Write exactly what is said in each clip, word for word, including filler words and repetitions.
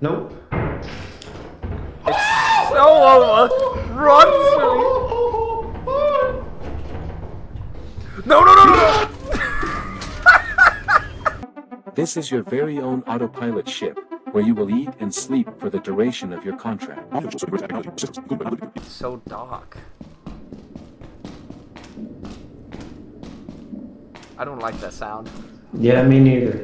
Nope. It's so over. Run, Silly. No, no, no, no, no. This is your very own autopilot ship, where you will eat and sleep for the duration of your contract. It's so dark. I don't like that sound. Yeah, me neither.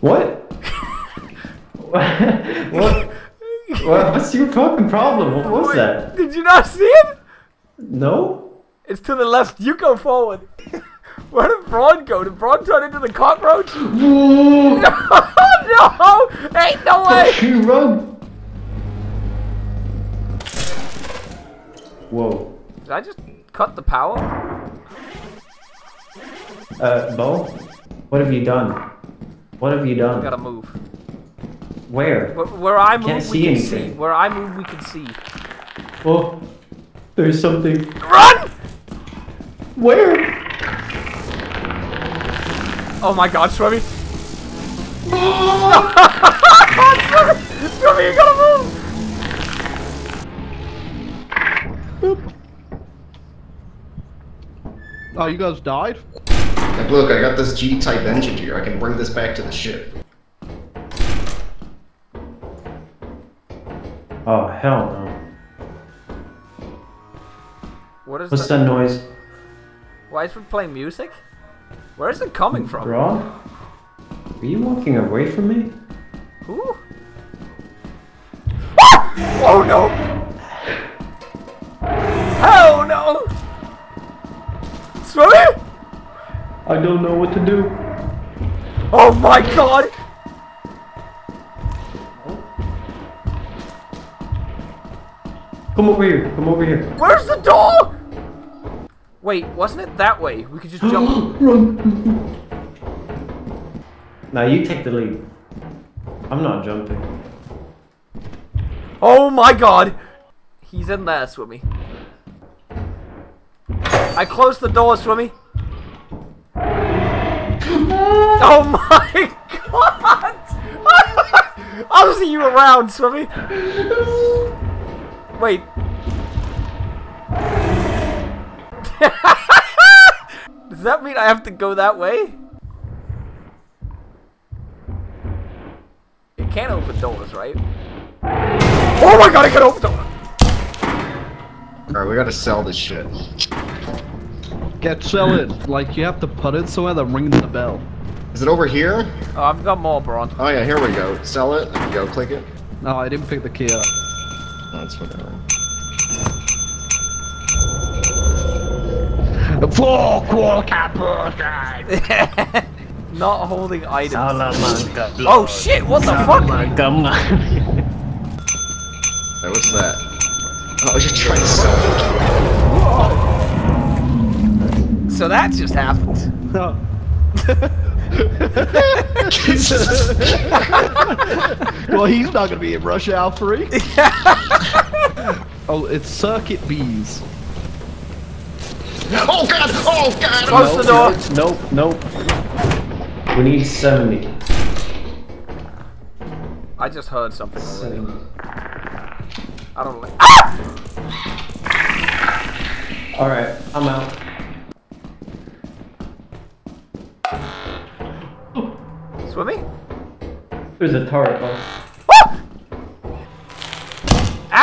What? What? What? What's your fucking problem? What was Wait, that? Did you not see it? No. It's to the left. You go forward. Where did Braun go? Did Braun turn into the cockroach? Whoa. No! No! Ain't no way! She run. Whoa. Did I just cut the power? Uh, Bo? What have you done? What have you done? We gotta move. Where? Where, where I move, can't we see can anything. see. Where I move, we can see. Oh, there's something. Run! Where? Oh my God, Swimmy! Oh. No. Swimmy, you gotta move! Oh, you guys died? Like, look, I got this G-type engine here. I can bring this back to the ship. Oh, hell no. What is What's that, that noise? Why is we playing music? Where is it coming from? Bro? Are you walking away from me? Who? Oh no! Oh no! Swimmy! I don't know what to do. Oh my God! Come over here, come over here. Where's the door? Wait, wasn't it that way? We could just jump. Run! Now you take the lead. I'm not jumping. Oh my God! He's in there, Swimmy. I closed the door, Swimmy. Oh my God! I'll see you around, Swimmy. Wait. Does that mean I have to go that way? It can't open doors, right? Oh my God! I can open doors. All right, we gotta sell this shit. Get sell it. Like you have to put it somewhere that rings the bell. Is it over here? Oh, I've got more, Braun. Oh yeah, here we go. Sell it. There we go. Click it. No, I didn't pick the key up. That's whatever. Not holding items. Oh shit! What the fuck? Hey, what's that? Oh, you're trying to sell it. So that just happened. No. Well, he's not gonna be in Rush Hour three. Oh, it's Circuit Bees. Oh God! Oh God! Close the door. Nope, nope. We need seventy. I just heard something already. I don't like. Ah! All right, I'm out. Swimmy? There's a turret. Oh. Ow!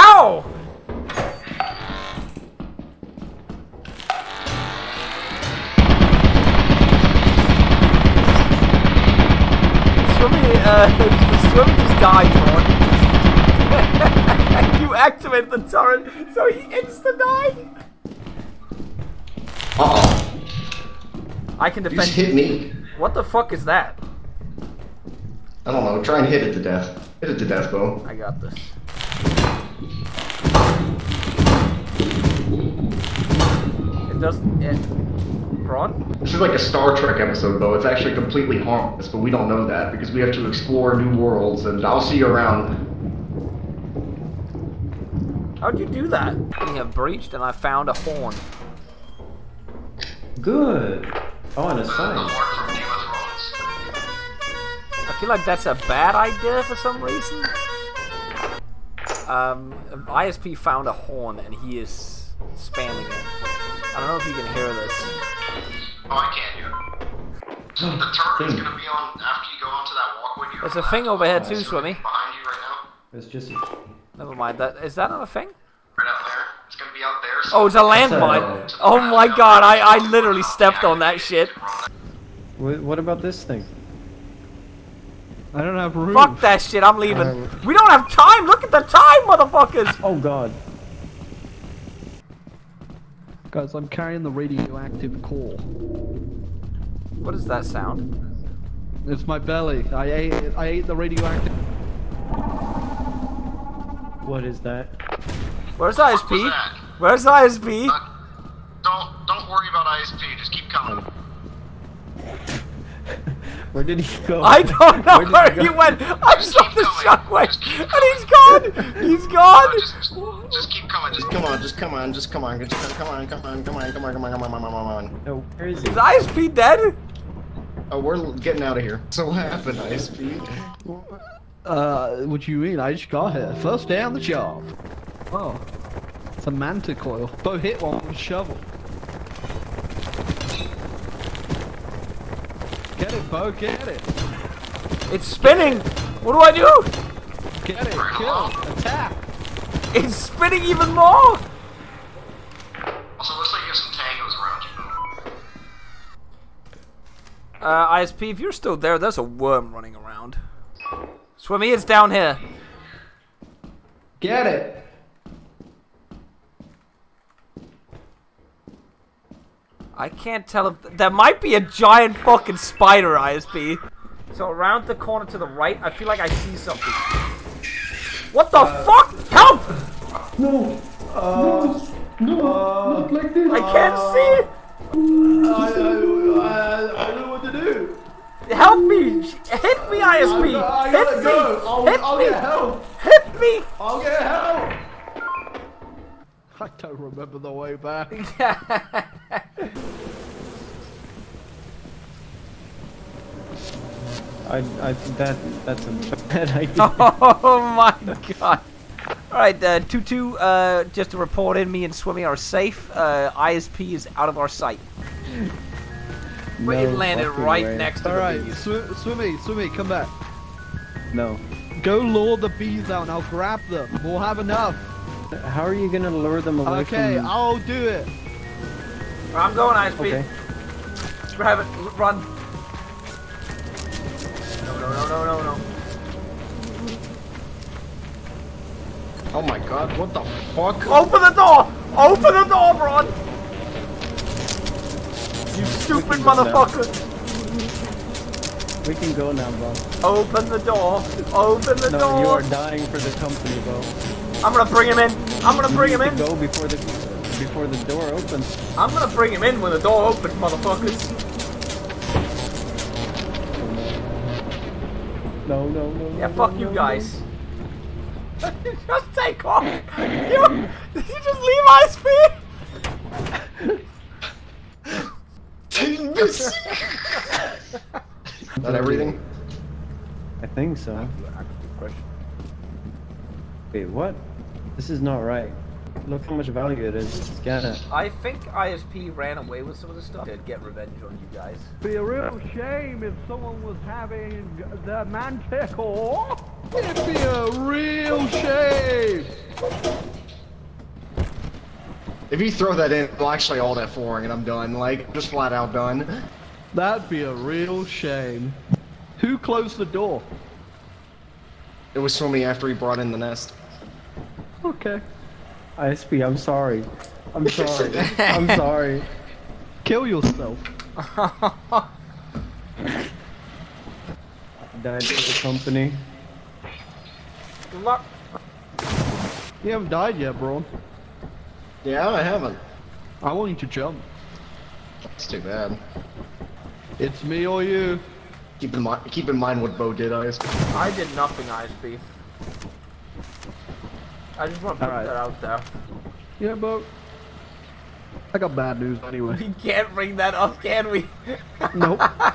Swimmy, uh, Swimmy just died, Braun. You activate the turret, so he insta-died. Uh-oh. I can defend you. Hit me. What the fuck is that? I don't know, try and hit it to death. Hit it to death, Bo. I got this. It doesn't... It... Braun? This is like a Star Trek episode, Bo. It's actually completely harmless, but we don't know that because we have to explore new worlds, and I'll see you around. How'd you do that? We have breached, and I found a horn. Good. Oh, and a sign. I feel like that's a bad idea for some reason. Um, I S P found a horn and he is spamming it. I don't know if you can hear this. Oh, I can't hear it. So the turret is going to be on after you go onto that walkway. There's a thing over here too, Swimmy. Behind you right now. It's just. Never mind. That is that not a thing? Right out there. It's going to be out there. So oh, it's a landmine. Oh my god, I, I literally stepped on that shit. What about this thing? I don't have room. Fuck that shit, I'm leaving. Uh, we don't have time! Look at the time, motherfuckers! Oh god. Guys, I'm carrying the radioactive core. What is that sound? It's my belly. I ate it. I ate the radioactive. What is that? Where's I S P? That? Where's I S P? Uh, don't don't worry about I S P, just keep coming. Where did he go? I don't know where, where he, he went! I saw the shockwave! And he's gone! He's gone! No, just, just keep coming, just come on, just come on, just come on, just come on, come on, come on, come on, come on, come on, come on, come on. No, where is he? Is I S P dead? Oh, we're getting out of here. So what happened, I S P? Uh, what do you mean? I just got here. First day on the job. Oh. It's a manta coil. Both hit one with a shovel. Get it, Bo, get it! It's spinning! What do I do? Get it, kill, attack! It's spinning even more! Also, looks like you have some tangos around you. Uh, I S P, if you're still there, there's a worm running around. Swimmy, it's down here. Get it! I can't tell if th there might be a giant fucking spider, I S P. So around the corner to the right, I feel like I see something. What the uh, fuck? Help! No, uh, no, no, uh, not like this. I can't uh, see it. I, I, I don't know what to do. Help me! Hit me, I S P. I, I, I gotta hit go. Me. I'll, hit I'll me. Get help. Hit me. I'll get help. I don't remember the way back. I, I, that, that's a bad idea. Oh my god. Alright, uh, Tutu, uh, just to report in, me and Swimmy are safe. Uh, I S P is out of our sight. No, but it landed right way. Next to All the right. bees. Alright, Sw Swimmy, Swimmy, come back. No. Go lure the bees out and I'll grab them. We'll have enough. How are you gonna lure them away? Okay, from... I'll do it. I'm going, I S P. Okay. Grab it, run. No, no, no, no, no, no. Oh my god, what the fuck? Open the door! Open the door, Bron! You stupid motherfucker! Now. We can go now, Bron. Open the door! Open the no, door! You are dying for the company, bro. I'm gonna bring him in. I'm gonna bring him in. Go before the before the door opens. I'm gonna bring him in when the door opens, motherfuckers. No, no, no. Yeah, no, fuck no, you no, guys. No. Just take off. You, did you just leave I S P? Is that everything? I think so. Good question. Wait, what? This is not right. Look how much value it is. Scan it. I think I S P ran away with some of the stuff. Did get revenge on you guys. Be a real shame if someone was having the manticore. It'd be a real shame. If you throw that in, well, actually, all that flooring, and I'm done. Like, just flat out done. That'd be a real shame. Who closed the door? It was Swimmy after he brought in the nest. Okay. I S P, I'm sorry. I'm sorry. I'm sorry. Kill yourself. Died for the company. Good luck. You haven't died yet, bro. Yeah, I haven't. I want you to jump. That's too bad. It's me or you. Keep in mind, keep in mind what Bo did, I S P. I did nothing, I S P. I just want to put right. that out there. Yeah, Bo. I got bad news anyway. We can't bring that up, can we? Nope. God,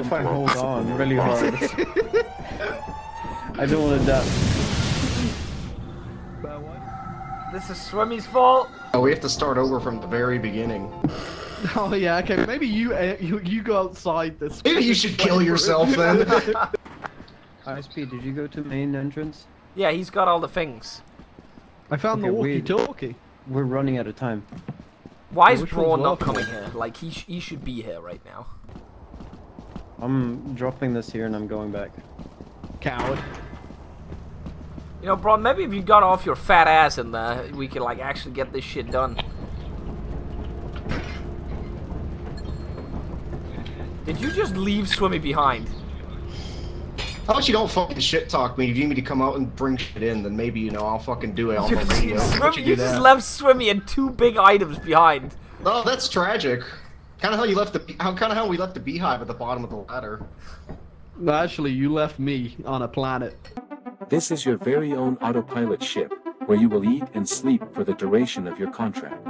if I hold on really hard. I don't want to die. This is Swimmy's fault. Oh, we have to start over from the very beginning. Oh yeah, okay. Maybe you uh, you you go outside this. Maybe you should kill yourself then. I S P, did you go to the main entrance? Yeah, he's got all the things. I found okay, the walkie-talkie. We're running out of time. Why is Braun not coming here? Like he sh he should be here right now. I'm dropping this here and I'm going back. Coward. You know, Braun, maybe if you got off your fat ass in there, we could like actually get this shit done. Did you just leave Swimmy behind? How about you don't fucking shit talk me? If you need me to come out and bring shit in, then maybe, you know, I'll fucking do it on my radio. Swim, you you just left Swimmy and two big items behind. Oh, that's tragic. Kind of how you left the how kind of how we left the beehive at the bottom of the ladder. Well, actually, you left me on a planet. This is your very own autopilot ship, where you will eat and sleep for the duration of your contract.